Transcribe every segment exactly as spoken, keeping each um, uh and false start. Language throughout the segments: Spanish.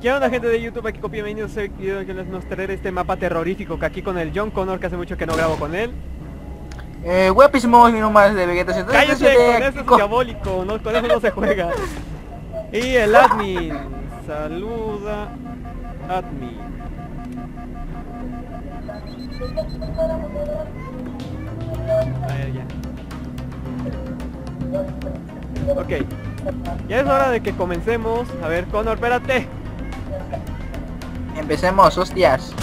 ¿Qué onda, gente de YouTube? Aquí Copy, bienvenidos a este video que les mostraré este mapa terrorífico que aquí con el John Connor, que hace mucho que no grabo con él. Eh, guapísimos, mi nombre es de Vegetta. Cállate, con eso es diabólico, no, con eso no se juega. Y el admin, saluda admin. A ver, ya. Ok. Ya es hora de que comencemos. A ver, Connor, espérate. Empecemos, hostias.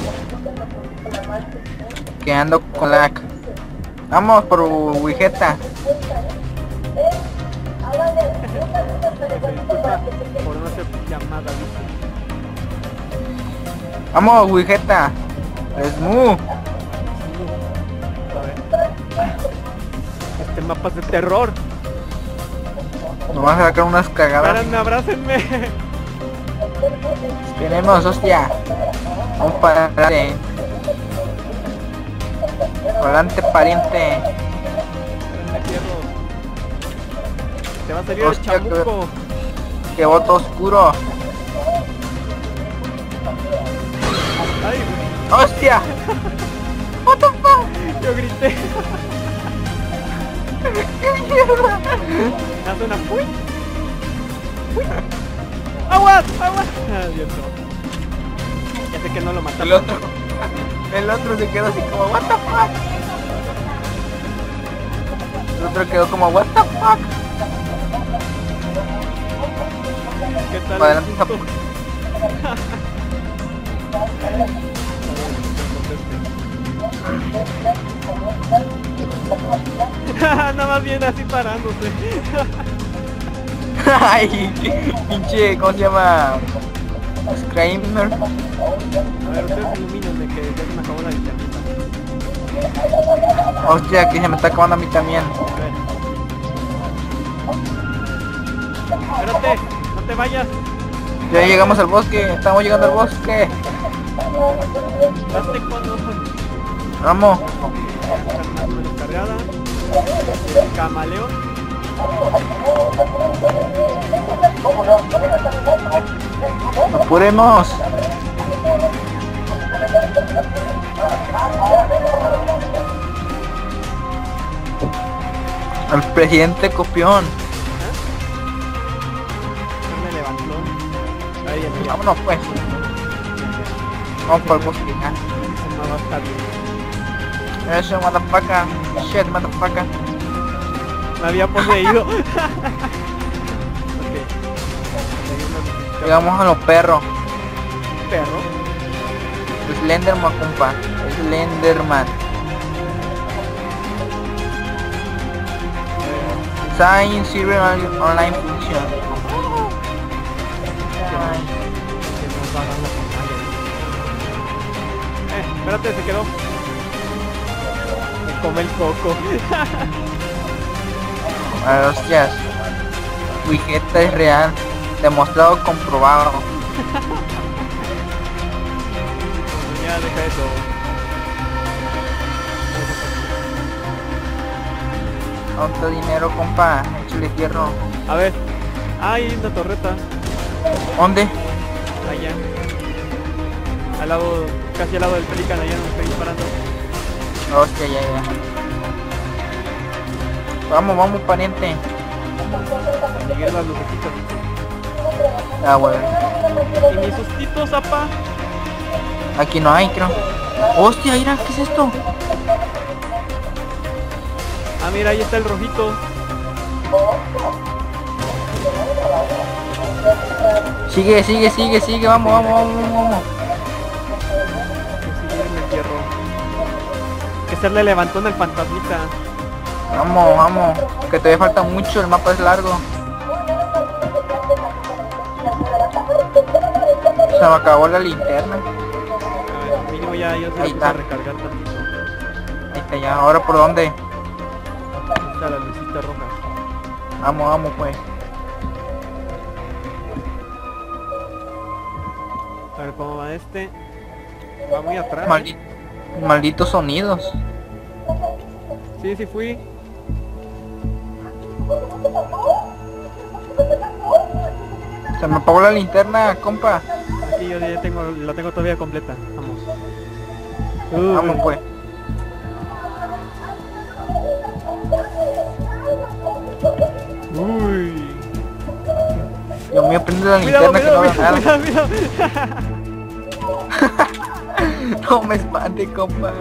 Que ando con la... Vamos por Wijeta. Vamos, Wijeta. Es mu. Este mapa es de terror. Nos van a sacar unas cagadas. Párenme, abrácenme. Esperemos, hostia. Vamos para adelante. Adelante, pariente. Te va a salir hostia, el chamuco. Que voto oscuro. Ay, hostia. What the fuck? Yo grité. ¿Qué mierda? Haz una fui. Fui. ¡Aguas! ¡Aguas! Ah, Dios mío. Ya sé que no lo matamos. El otro. El otro se quedó así como what the fuck. El otro quedó como what the fuck. ¿Qué tal? Para adelante, Japón. Nada más bien así parándose. Ay, pinche, ¿cómo se llama? Screamer. A ver, ustedes iluminan de que ya se me acabó la vitamina. Hostia, que se me está acabando a mí también. Espérate, no te vayas. Ya llegamos al bosque, estamos llegando al bosque. Date cuando... Vamos. Cargada. Camaleón. Apuremos. El presidente copión. ¿Eh? Me levantó. Ahí está. Vámonos pues. Vamos por el bosque. No va a estar bien. Eso, matapaca. Shit, matapaca. Me había poseído. Okay. Llegamos a los perros. ¿Perro? El Slenderman, compa. El Slenderman. Sign Server Online Function. Eh, espérate, se quedó. Come el coco. Ah, hostias. Wijeta es real. Demostrado, comprobado. Ya, deja eso. ¿Cuánto dinero, compa? Échale hierro. A ver. Ahí, la torreta. ¿Dónde? Allá. Al lado, casi al lado del pelican, allá nos está disparando. Hostia, ya, ya. Vamos, vamos, pariente. Llegué las lucecitas. Ah, bueno. ¿Y mis sustitos, apa? Aquí no hay, creo. Hostia, mira, ¿qué es esto? Ah, mira, ahí está el rojito. Sigue, sigue, sigue, sigue, vamos, vamos, vamos, vamos. Hacerle levantón al fantasmita. Vamos, vamos, que todavía falta mucho, el mapa es largo. Se me acabó la linterna. A ver, mínimo ya, ya se ahí está. A recargar también. Ahí está ya, ahora por dónde. Ahí está la lucita roja. Vamos, vamos pues. A ver cómo va este. Va muy atrás. Maldito. Malditos sonidos. Sí, sí fui. Se me apagó la linterna, compa. Aquí yo ya tengo, la tengo todavía completa. Vamos. Uh, Vamos pues. Uy. Dios mío, prende la cuidado, linterna cuidado, que no mira, mira, mira. No me espante, compa.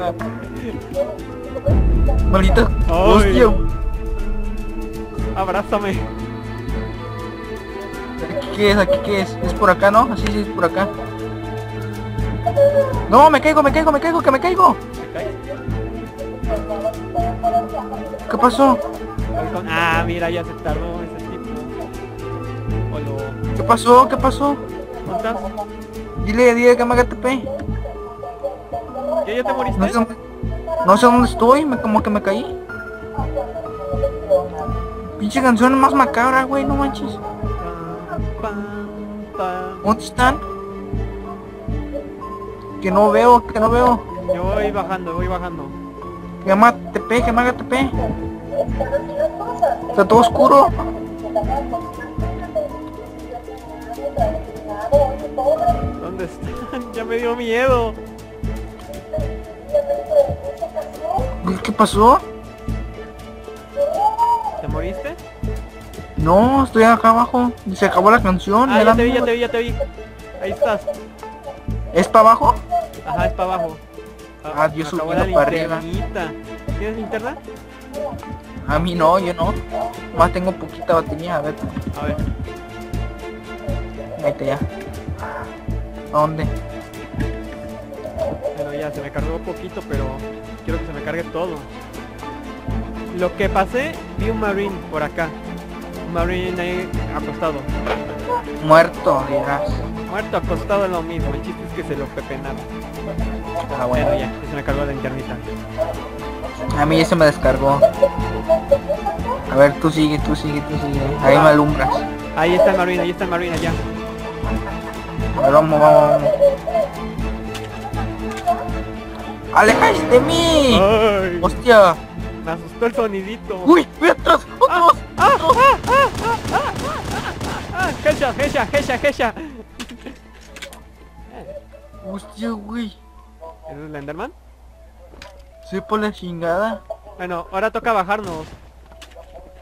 Maldito. Hostia. Abrázame. ¿Qué es? ¿Aquí qué es? ¿Es por acá, no? Así sí, es por acá. No, me caigo, me caigo, me caigo, que me caigo. ¿Qué pasó? Ah, mira, ya se tardó ese tipo. Hola. ¿Qué pasó? ¿Qué pasó? ¿Dónde estás? Dile, dile que me haga T P. ¿Ya, ya te moriste? No sé, no sé dónde estoy, me, como que me caí. Pinche canción más macabra, güey, no manches. ¿Dónde están? Que no veo, que no veo. Yo voy bajando, voy bajando. Que me haga T P, que me haga T P. Está todo oscuro. ¿Dónde están? Ya me dio miedo. ¿Qué pasó? ¿Te moriste? No, estoy acá abajo. Se acabó la canción. Ah, ya te vi, ya te vi, ya te vi. Ahí estás. ¿Es para abajo? Ajá, es para abajo. Ah, Dios, subiendo para arriba. ¿Tienes linterna? A mí no, yo no. Más tengo poquita batería, a ver. A ver. Vete ya. ¿A dónde? Bueno, ya se me cargó poquito, pero quiero que se me cargue todo. Lo que pasé, vi un marine por acá. Un marine ahí acostado. Muerto, dirás. Muerto, acostado es lo mismo, el chiste es que se lo pepenaron. Ah, bueno. Pero ya, ya se me cargó la internita. A mí ya se me descargó. A ver, tú sigue, tú sigue, tú sigue. Ahí ah. me alumbras. Ahí está el marine, ahí está el marine, allá. Vamos, vamos, vamos. ¡Alejáis de mí! Ay. ¡Hostia! Me asustó el sonidito. ¡Uy! ¡Ve atrás! ¡Otros! ¡Ah! ¡Otros! ¡Ah! ¡Ah! ¡Ah! ¡Ah! ¡Hecha! ¡Hecha! ¡Hecha! ¡Hecha! ¡Hostia, güey! ¿Es el Slenderman? Sí, por la chingada. Bueno, ahora toca bajarnos.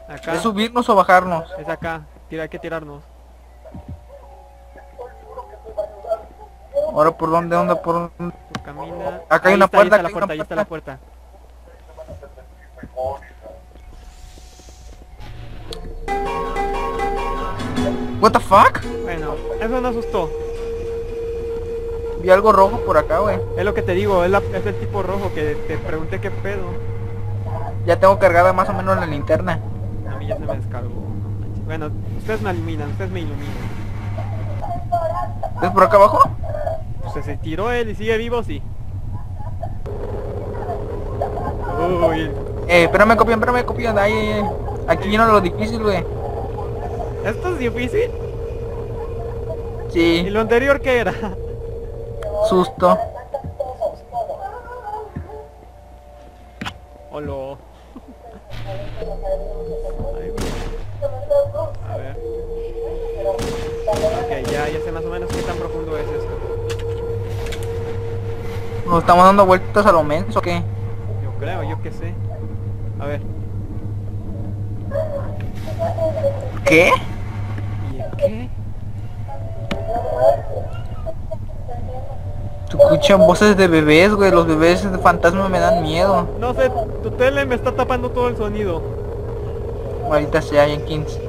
Acá. ¿Es subirnos o bajarnos? Es acá. Tira, hay que tirarnos. Ahora, ¿por dónde? ¿Dónde? ¿Por dónde? Camina. Acá hay una puerta. Ahí está la puerta, ahí está la puerta. What the fuck? Bueno, eso me asustó. Vi algo rojo por acá, güey. Es lo que te digo, es, la, es el tipo rojo que te pregunté qué pedo. Ya tengo cargada más o menos la linterna. A mí ya se me descargó. Bueno, ustedes me iluminan, ustedes me iluminan. ¿Es por acá abajo? Pues se tiró él y sigue vivo, sí. Uy. Eh, espérame, copian, espérame, copian. Ahí, eh. Aquí vino lo difícil, güey. ¿Esto es difícil? Sí. ¿Y lo anterior qué era? Susto. Hola. A ver. Ok, ya, ya sé más o menos qué tan profundo es esto. ¿Nos estamos dando vueltas a lo menos o qué? Yo creo, yo qué sé. A ver. ¿Qué? ¿Y qué? Tú escuchas voces de bebés, güey. Los bebés de fantasma me dan miedo. No sé, tu tele me está tapando todo el sonido. Ahorita se hay en quince.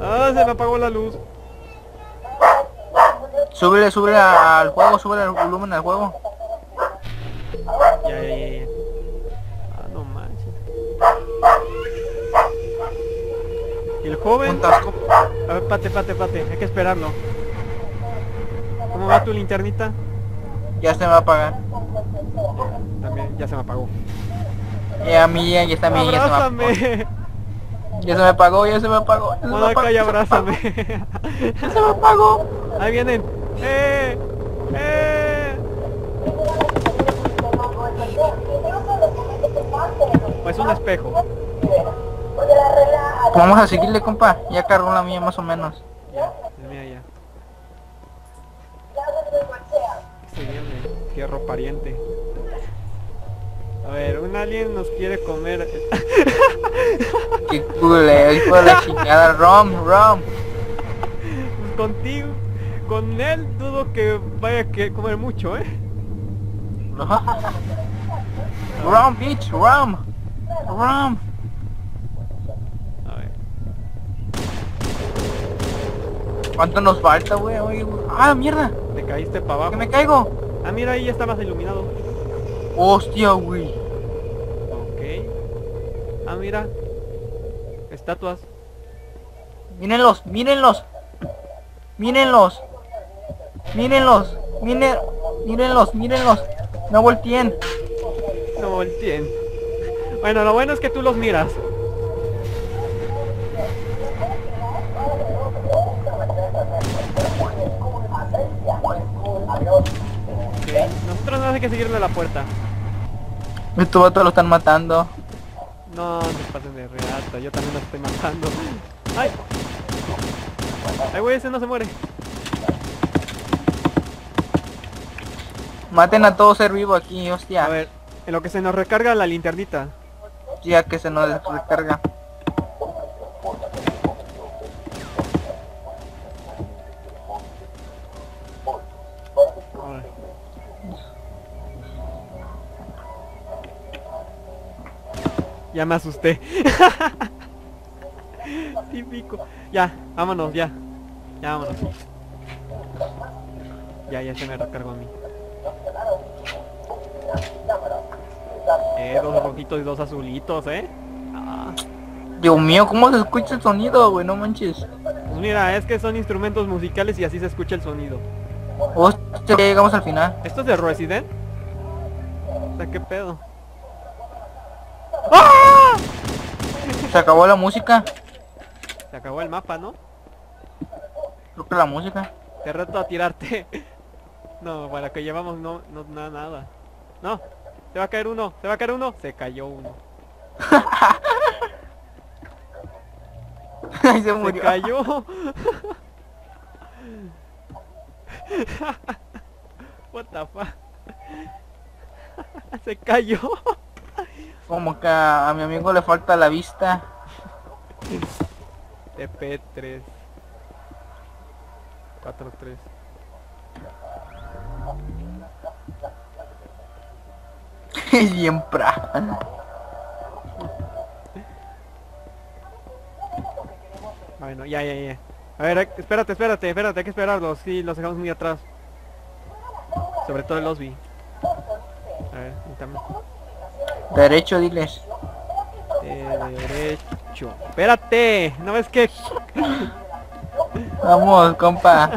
Ah, se me apagó la luz. Súbele, súbele al juego, súbele el volumen al juego. Ya, ya, ya. Ah, no manches. ¿Y el joven? A ver, pate, pate, pate. Hay que esperarlo. ¿Cómo va tu linternita? Ya se me va a apagar. También, ya se me apagó. Ya, mía, ya está mía, ya se me apagó. Ya se me apagó, ya se me apagó. No, acá y abrázame. Ya se me apagó. Ahí vienen. Eh, eh. Pues un espejo. Vamos a seguirle, compa. Ya cargó la mía más o menos. Ya, la mía ya. Se viene, fierro pariente. A ver, un alien nos quiere comer. Qué culero, hijo de la chingada. Rom, Rom. Contigo, con él dudo que vaya a querer comer mucho, ¿eh? Rom, bitch, Rom. Rom. ¿Cuánto nos falta, güey? ¡Ah, mierda! Te caíste para abajo. ¡Que me caigo! Ah, mira, ahí ya está más iluminado. ¡Hostia, güey! Ok. Ah, mira. Estatuas. Mírenlos, mírenlos. Mírenlos. Mírenlos. Mírenlos, mírenlos. mírenlos. No volteen. No volteen. Bueno, lo bueno es que tú los miras. Nosotros no hay que seguirle la puerta. Estos vatos lo están matando. No, no pasen de reata, yo también los estoy matando. ¡Ay! ¡Ay, güey, ese no se muere! Maten a todo ser vivo aquí, hostia. A ver, en lo que se nos recarga la linternita. Ya que se nos recarga. Ya me asusté. Típico. Ya, vámonos, ya. Ya, vámonos. Ya, ya se me recargó a mí. Eh, dos rojitos y dos azulitos, ¿eh? Ah. Dios mío, ¿cómo se escucha el sonido, güey? No manches. Pues mira, es que son instrumentos musicales y así se escucha el sonido. Hostia, llegamos al final. ¿Esto es de Resident? O sea, ¿qué pedo? ¡Ah! Se acabó la música. Se acabó el mapa, ¿no? Creo que la música. Te reto a tirarte. No, para que llevamos no, no nada, nada. No, se va a caer uno, se va a caer uno. Se cayó uno. Ay, se murió. Se cayó. What the fuck. Se cayó. Como que a, a mi amigo le falta la vista. T P tres cuatro tres. Bien prano. Bueno, ya, ya, ya. A ver, espérate, espérate, espérate, hay que esperarlos. Sí, los dejamos muy atrás. Sobre todo el Osby. A ver, también. Derecho, diles. Derecho. Espérate, ¿no ves que? Vamos, compa.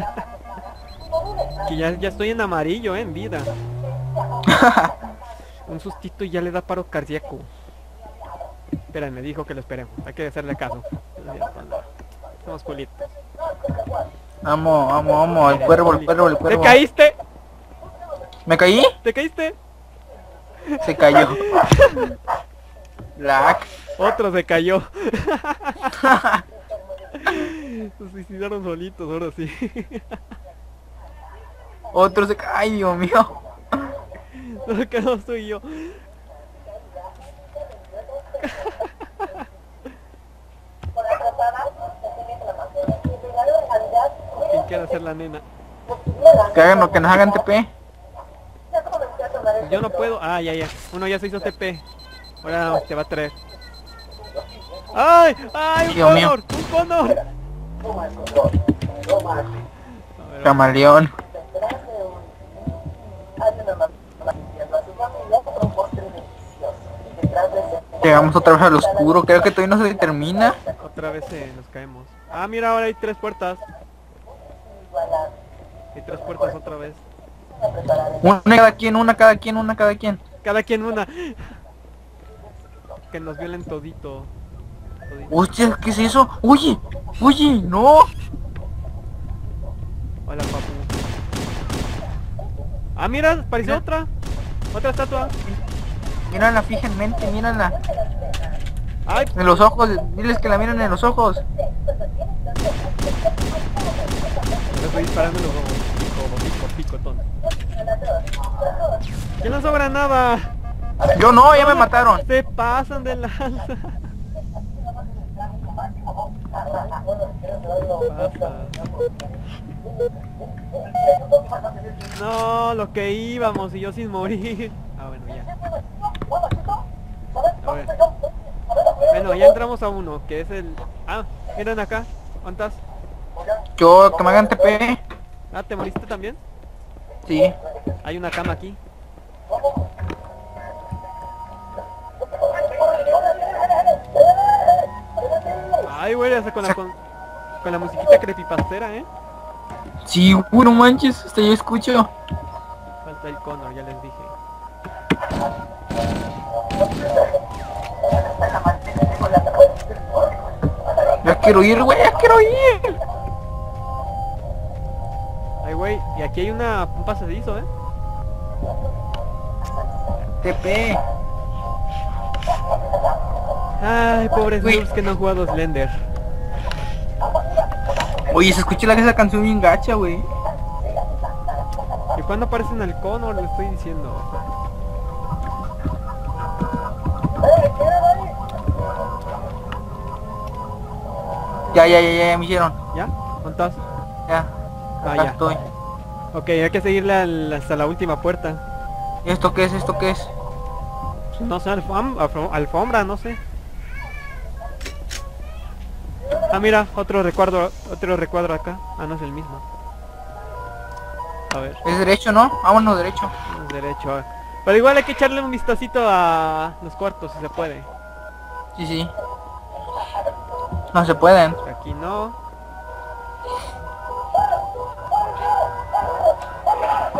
Que ya, ya estoy en amarillo, eh, en vida. Un sustito y ya le da paro cardíaco. Espera, me dijo que lo esperemos. Hay que hacerle caso. Estamos pulitos. Vamos, vamos, vamos. El cuervo, el cuervo, el cuervo. ¿Te caíste? ¿Me caí? ¿Te caíste? Se cayó. Black. Otro se cayó. Se suicidaron solitos, ahora sí. Otro se cayó. Ay, Dios mío. No quedó suyo. ¿Quién quiere hacer la nena? Que hagan lo que nos hagan T P. Yo no puedo. Ah, ya, ya. Uno ya se hizo T P. Ahora te va a traer. ¡Ay! ¡Ay! ¡Un Connor! ¡Un Connor! Camaleón. Llegamos otra vez al oscuro. Creo que todavía no se termina. Otra vez eh, nos caemos. Ah, mira, ahora hay tres puertas. Hay tres puertas otra vez. Una cada quien, una cada quien, una cada quien. Cada quien una. Que nos violen todito, todito. Hostia, ¿qué es eso? Oye, oye, no. Hola, papu. Ah, mira, pareció otra. Otra estatua. Mírala, fíjense, mírala. Ay, en los ojos, diles que la miren en los ojos. Me estoy disparando en los ojos. Pico, pico, picotón. ¿Quién lanzó granada? Yo no, ya me mataron. Se pasan de lanza. No, lo que íbamos y yo sin morir. Ah, bueno, ya. A ver. Bueno, ya entramos a uno, que es el... Ah, miren acá. ¿Cuántas? Yo, que me hagan T P. Ah, ¿te moriste también? Sí. Hay una cama aquí. Ay, güey, esa con la, con, con la musiquita creepypastera, ¿eh? Sí, güey, no manches, hasta yo escucho. Falta el Connor, ya les dije. Ya quiero ir, güey, ya quiero ir. Ay, güey, y aquí hay una, un pasadizo, ¿eh? T P. Ay, pobres noobs que no han jugado Slender. Oye, se escucha la esa canción bien gacha, güey. ¿Y cuándo aparecen al Connor? Le estoy diciendo. Ya, ya, ya, ya, ya me hicieron. ¿Ya? ¿Cuántas? Ya. Ah, ya estoy. Ok, hay que seguirle al, hasta la última puerta. ¿Esto qué es? ¿Esto qué es? No sé, alfom alfom alfombra, no sé. Ah, mira, otro recuadro, otro recuadro acá. Ah, no es el mismo. A ver. Es derecho, ¿no? Vámonos derecho. Es derecho. Pero igual hay que echarle un vistacito a los cuartos, si se puede. Sí, sí. No se pueden. Aquí no.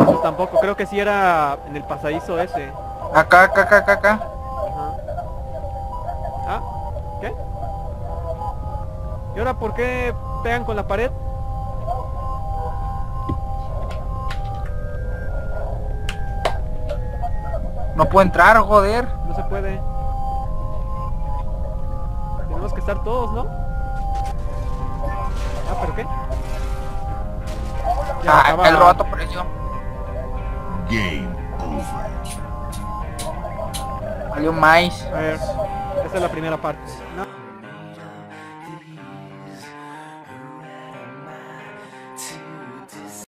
Eso tampoco, creo que sí era en el pasadizo ese. Acá, acá, acá, acá, acá. ¿Y ahora por qué pegan con la pared? No puedo entrar, joder. No se puede. Tenemos que estar todos, ¿no? Ah, ¿pero qué? Ya, ah, el robato apareció. Game over. Valió más. A ver, esta es la primera parte, ¿no?